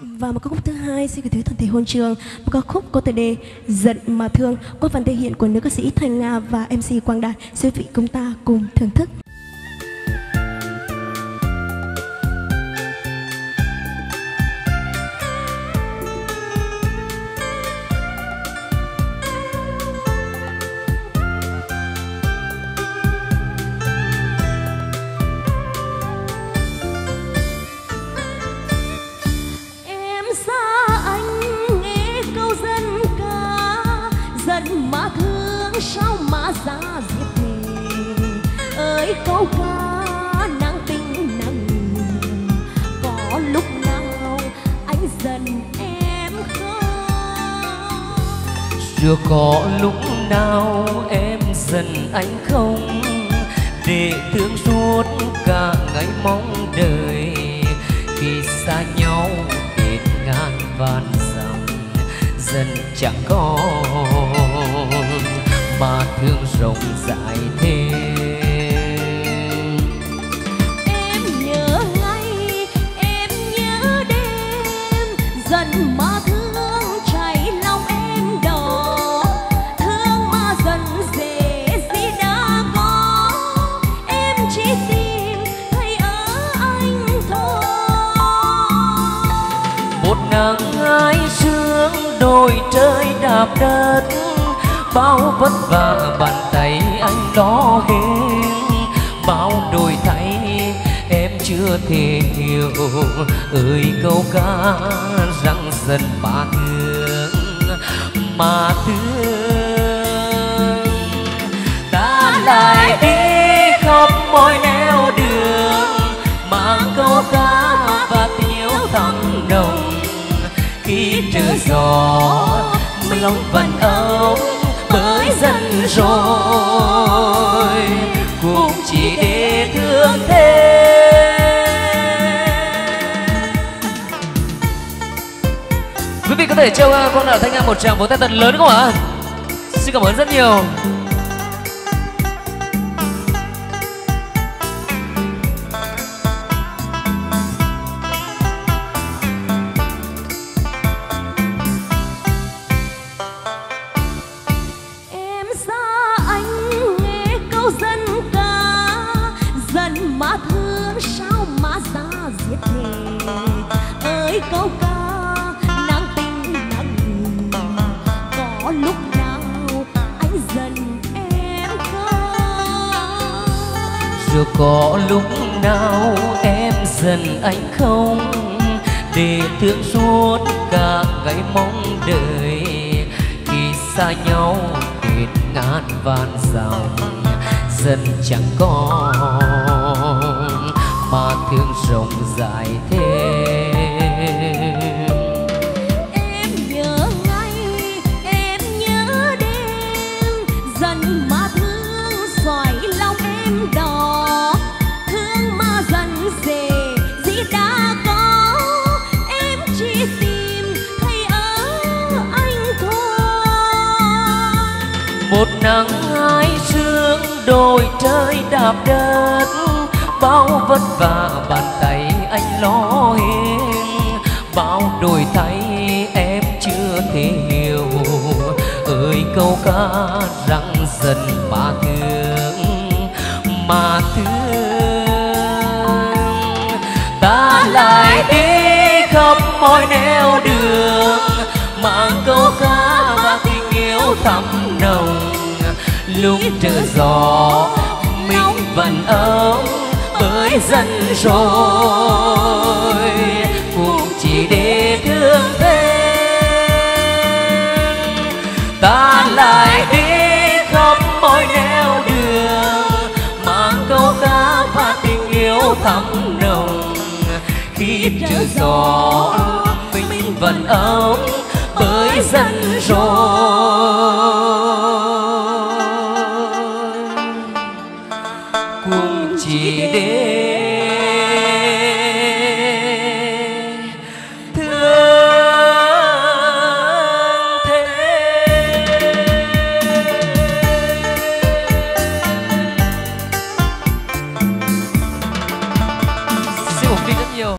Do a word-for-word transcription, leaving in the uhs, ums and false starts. Và một ca khúc thứ hai xin gửi tới toàn thể hôn trường, một ca khúc có tựa đề Giận Mà Thương, có phần thể hiện của nữ ca sĩ Thanh Nga và em xê Quang Đạt. Xin quý vị chúng ta cùng thưởng thức. Sao mà ra dịp thề ơi câu ca nắng tình nắng, có lúc nào anh giận em không? Chưa có lúc nào em giận anh không, để thương suốt cả ngày mong đợi, khi xa nhau đến ngàn vạn dặm dần chẳng có. Mà thương rộng rãi thế, em nhớ ngày, em nhớ đêm, giận mà thương cháy lòng em đỏ, thương mà giận dễ gì đã có, em chỉ tìm thấy ở anh thôi. Một nắng hai sương đồi trời đạp đất, bao vất vả bàn tay anh đó hết, bao đổi thay em chưa thể hiểu, ơi câu ca rằng giận mà thương, mà thương. Ta lại đi khắp mọi nẻo đường, mang câu ca và thiếu thăng đồng, khi trời gió lòng vẫn âu mới dần rồi, cũng chỉ để thương thêm. Quý vị có thể cho con ở Thanh Nga một tràng vỗ tay thật lớn không ạ? Xin cảm ơn rất nhiều. Câu ca nắng tình nắng người, có lúc nào anh giận em không? Rồi có lúc nào em giận anh không, để thương suốt cả ngày mong đợi, khi xa nhau đến ngàn vạn dặm dần chẳng có. Mà thương rộng rãi thế, một nắng hai sương đồi trời đạp đất, bao vất vả bàn tay anh lo hết, bao đổi thay em chưa thể hiểu, ơi câu ca rằng giận mà thương, mà thương. Ta lại đi khắp mọi nẻo đường, mang câu ca và tình yêu thắm nồng, lúc trở gió mình vẫn ấm mới dần rồi, cũng chỉ để thương thêm. Ta lại đi khắp mọi nẻo đường, mang câu ca và tình yêu thắm nồng, khi trở gió mình vẫn ấm mới dần rồi.